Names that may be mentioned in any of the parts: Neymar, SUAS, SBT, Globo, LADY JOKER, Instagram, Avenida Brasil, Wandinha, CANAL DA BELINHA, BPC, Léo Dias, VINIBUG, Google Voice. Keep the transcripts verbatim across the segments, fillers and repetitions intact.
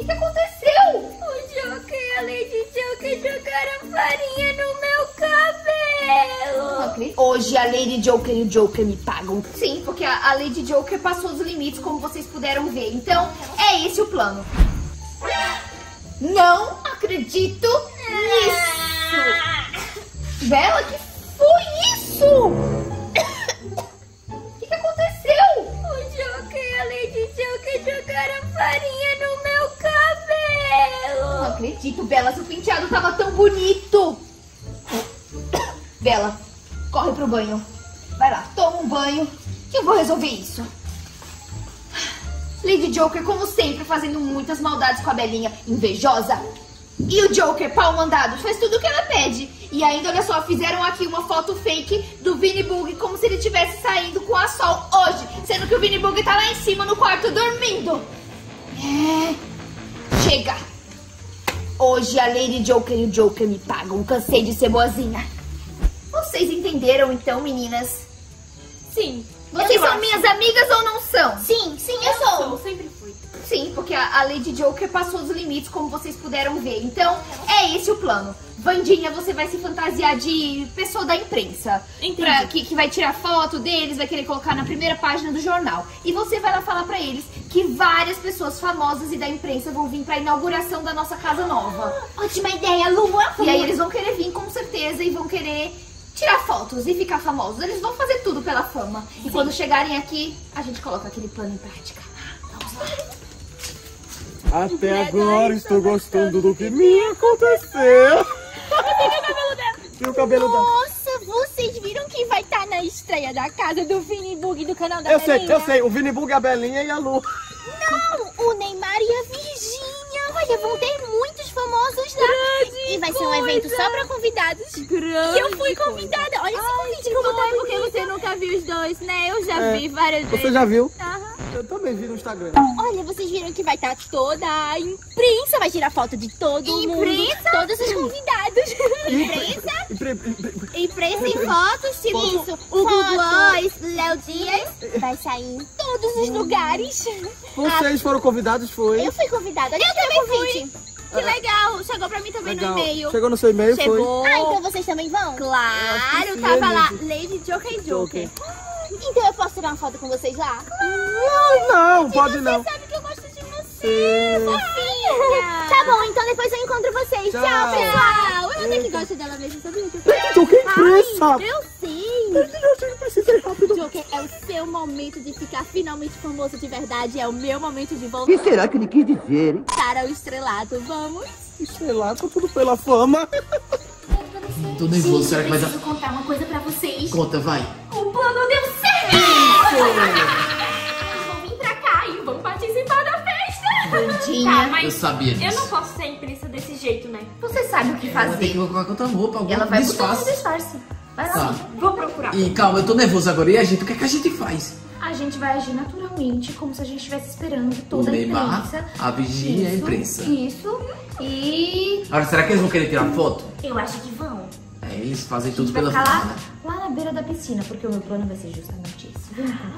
O que, que aconteceu? O Joker e a Lady Joker jogaram farinha no meu cabelo. Hoje a Lady Joker e o Joker me pagam. Sim, porque a Lady Joker passou dos limites, como vocês puderam ver. Então, é esse o plano. Não acredito nisso. Bela, que foi isso? Farinha no meu cabelo. Não acredito, Bela, seu penteado tava tão bonito. Bela, corre pro banho. Vai lá, toma um banho que eu vou resolver isso. Lady Joker, como sempre, fazendo muitas maldades com a Belinha, invejosa. E o Joker, pau mandado, faz tudo o que ela pede. E ainda, olha só, fizeram aqui uma foto fake do VINIBUG como se ele estivesse saindo com a sol hoje, sendo que o VINIBUG tá lá em cima no quarto dormindo. É... Chega! Hoje a Lady Joker e o Joker me pagam. Cansei de ser boazinha. Vocês entenderam então, meninas? Sim. Vocês são minhas amigas ou não são? Sim, sim, eu, eu sou. sou. Sempre fui. Sim, porque a Lady Joker passou dos limites, como vocês puderam ver. Então, é esse o plano. Wandinha, você vai se fantasiar de pessoa da imprensa. Pra, que, que vai tirar foto deles, vai querer colocar na primeira página do jornal. E você vai lá falar pra eles que várias pessoas famosas e da imprensa vão vir pra inauguração da nossa casa nova. Ah, ótima ideia, Lua! E aí eles vão querer vir com certeza e vão querer tirar fotos e ficar famosos. Eles vão fazer tudo pela fama. Sim. E quando chegarem aqui, a gente coloca aquele plano em prática. Vamos lá. Até agora estou gostando do que me aconteceu. Eu peguei o cabelo dela. E o cabelo dela. Nossa, vocês viram quem vai estar tá na estreia da casa do VINIBUG do canal da eu Belinha? Eu sei, eu sei. O VINIBUG, a Belinha e a Lu. Não, o Neymar e a Virgínia. Olha, vão ter muitos famosos lá. Grande e vai coisa. Ser um evento só pra convidados. Grande eu fui convidada. Olha esse convite como tá bonito. Porque você nunca viu os dois, né? Eu já é. vi várias você vezes. Você já viu? Aham. Eu também vi no Instagram. Olha, vocês viram que vai estar toda a imprensa. Vai tirar foto de todo imprensa? mundo. Todos os convidados. Imprensa? Imprensa e fotos, tipo foto. Isso. O Google Voice, Léo Dias. Vai sair em todos os lugares. Vocês foram convidados, foi? Eu fui convidada. Eu também fui. Que legal. Chegou pra mim também legal. no e-mail. Chegou no seu e-mail, foi? Ah, então vocês também vão? Claro, tava é lá. Lady Joker e Joker. Joker. Então eu posso tirar uma foto com vocês lá? Não, não, pode não. Você sabe que eu gosto de você, fofinha. Tá bom, então depois eu encontro vocês. Tchau, tchau pessoal. Eu até que gosto dela mesmo, sabia? Joker, pressa. Eu sei. Eu precisei rápido. Joker, é o seu momento de ficar finalmente famoso de verdade. É o meu momento de voltar. O que será que ele quis dizer, hein? Para o estrelato, vamos. Estrelato, tudo pela fama. Tô nervoso, será que vai dar? Eu preciso contar uma coisa pra vocês. Conta, vai. O plano deu certo! Eles vão vir pra cá e vão participar da festa! Bandinha, tá, mas eu sabia disso. Eu não posso ser imprensa desse jeito, né? Você sabe o que fazer. Ela vai ter que colocar outra roupa, algum ela vai disfarce. Botar um disfarce. Vai lá, tá. Vou procurar. E calma, eu tô nervoso agora. E a gente, o que é que a gente faz? A gente vai agir naturalmente, como se a gente estivesse esperando toda o a Neymar, imprensa. A Virgínia e a imprensa. Isso, e... Agora, será que eles vão querer tirar foto? Eu acho que vão. É, eles fazem tudo pela fama. Lá, lá na beira da piscina, porque o meu plano vai ser justamente isso. Vem cá.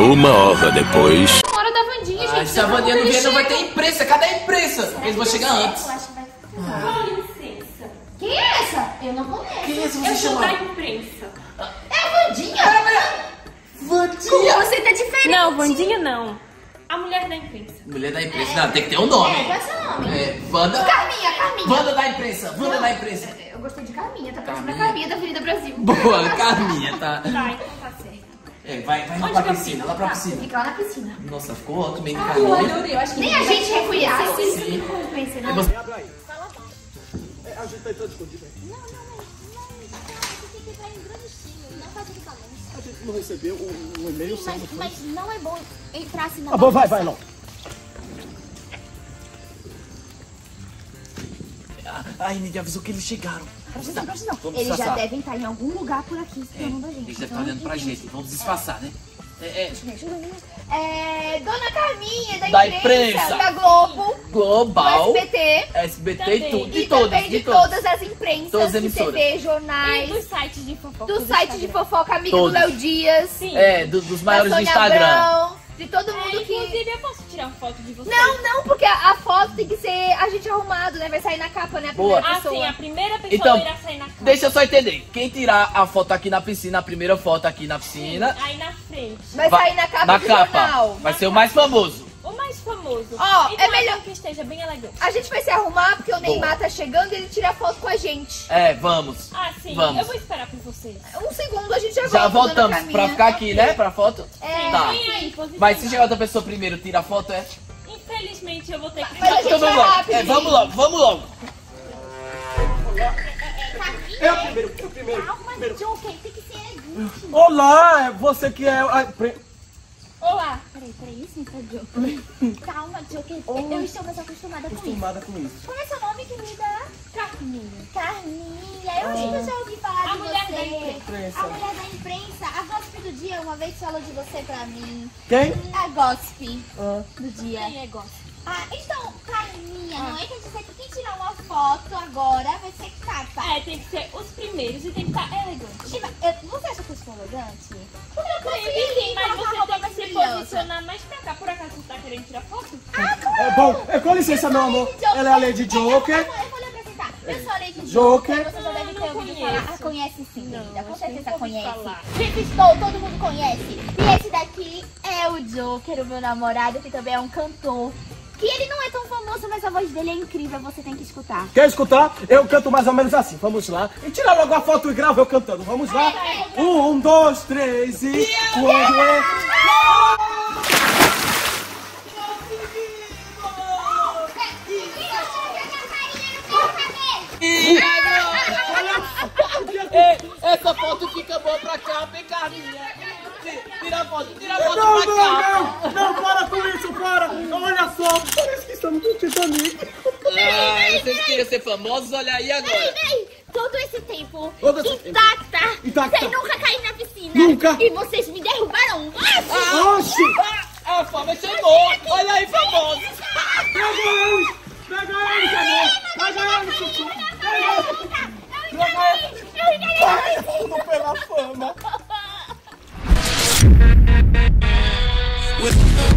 Uma hora depois... Hora da Wandinha, gente. Ah, se a Wandinha não vier, não vai ter imprensa. Cadê a imprensa? Será eles vão chegar antes. Eu acho que vai ficar. Ah. Com licença. Quem é essa? Eu não conheço. Quem é essa? Você eu sou da imprensa. Wandinha? Wandinha? Você tá diferente. Não, Wandinha não. A mulher da imprensa. Mulher da imprensa. É. Não, tem que ter um nome. É, dá seu nome. É, Wanda... Carminha, Carminha. Wanda da imprensa, Wanda não. da imprensa. Eu gostei de Carminha, tá parecendo a Carminha da Avenida Brasil. Boa, Carminha, tá. Tá, então tá certo. É, vai, vai pra piscina, lá pra piscina. Fica lá na piscina. Nossa, ficou ótimo, bem ah, calor. Eu adorei, eu acho que nem a gente reconhece. Sim. Você abre aí. Vai lá, vai. A gente tá todo escondido aí. Não, não, não. A gente não recebeu o, o e-mail. Sim, mas, mas não é bom entrar assim na ah, bom, vai, vai, não. Ai, ninguém avisou que eles chegaram. Não, não, não. Eles já devem estar em algum lugar por aqui esperando é, a gente. Eles devem então, estar olhando pra gente, vamos disfarçar, é. né? É, é. é, Dona Carminha, da, da imprensa, imprensa, da Globo, Global, do S B T, S B T e tudo, de todas, de, de todas as imprensas, todas as emissoras, de T V, jornais, e dos sites de fofoca, do, do site Instagram. de fofoca, amigo do Léo Dias, sim. é, dos, dos maiores do Instagram. Abrão, de todo mundo é, que... Inclusive, eu posso tirar foto de vocês? Não, não, porque a, a foto tem que ser a gente arrumado, né? Vai sair na capa, né? A primeira Boa. pessoa. Ah, sim, a primeira pessoa então, irá sair na capa. Deixa eu só entender. Quem tirar a foto aqui na piscina, a primeira foto aqui na piscina... Sim, aí na frente. Vai, vai sair na capa na do capa. jornal. Vai na ser capa. o mais famoso. O mais famoso. Ó, oh, então é melhor que esteja bem elegante. A gente vai se arrumar, porque o Neymar Boa. tá chegando e ele tira foto com a gente. É, vamos. Ah, sim. Vamos. Eu vou esperar por vocês. Um segundo, a gente já volta. Já voltamos, pra ficar aqui, okay. né? Pra foto. É, tá. Vem aí, mas se chegar outra pessoa primeiro, tira a foto, é? Infelizmente, eu vou ter que... Mas então, vamos logo. É, vamos logo, vamos logo. Eu primeiro, eu primeiro. Calma, Joker, tem que ser elegante. Olá, você que é... Olá! Peraí, peraí, isso não tá Joker. Calma, Joker. Oh. Eu estou mais acostumada, acostumada com, isso. com isso. Como é seu nome, querida? Carminha. Carminha. Eu acho oh. que eu já ouvi falar a de mulher você. A mulher da imprensa. A Gossip do dia uma vez falou de você pra mim. Quem? A Gossip ah. do dia. Quem é Gossip? Ah, então, Carminha, ah. não é? Quer dizer que quem tirar uma foto agora vai ser capa. É, tem que ser os primeiros e tem que estar elegante. Chiva, eu, você acha que eu sou elegante? Sim, mas você tem que se posicionar mais pra cá. Por acaso você tá querendo tirar foto? Ah, claro! É, bom, é, com licença, meu amor. Ela é a Lady Joker. É, eu, vou, eu vou lhe apresentar. Eu sou a Lady Joker. Joker. Você já deve ter ouvido falar. Ah, conhece sim, linda. Com certeza conhece. Gente, estou, todo mundo conhece. E esse daqui é o Joker, o meu namorado, que também é um cantor. Que ele não é tão famoso, mas a voz dele é incrível, você tem que escutar. Quer escutar? Eu canto mais ou menos assim, vamos lá. E tira logo a foto e grava eu cantando, vamos lá. É, é, é. Um, dois, três e... e quando é... Essa foto fica boa pra cá, vem Carminha. Tira a foto, tira a foto não, pra não, cá. Não, não, não, para com isso, para. Olha só, parece que estamos no Titanic. Ah, vocês queriam ser famosos, olha aí agora. Ei, ei, todo esse tempo, todo intacta, tempo. intacta, sem nunca cair na piscina. Nunca. E vocês me derrubaram. Oxi. Ah, a fama chegou. Olha aí, famosos. Pega eles, pega eles, amor. Pega eles, Cucu. Pega eles. Vai, tudo pela fama. With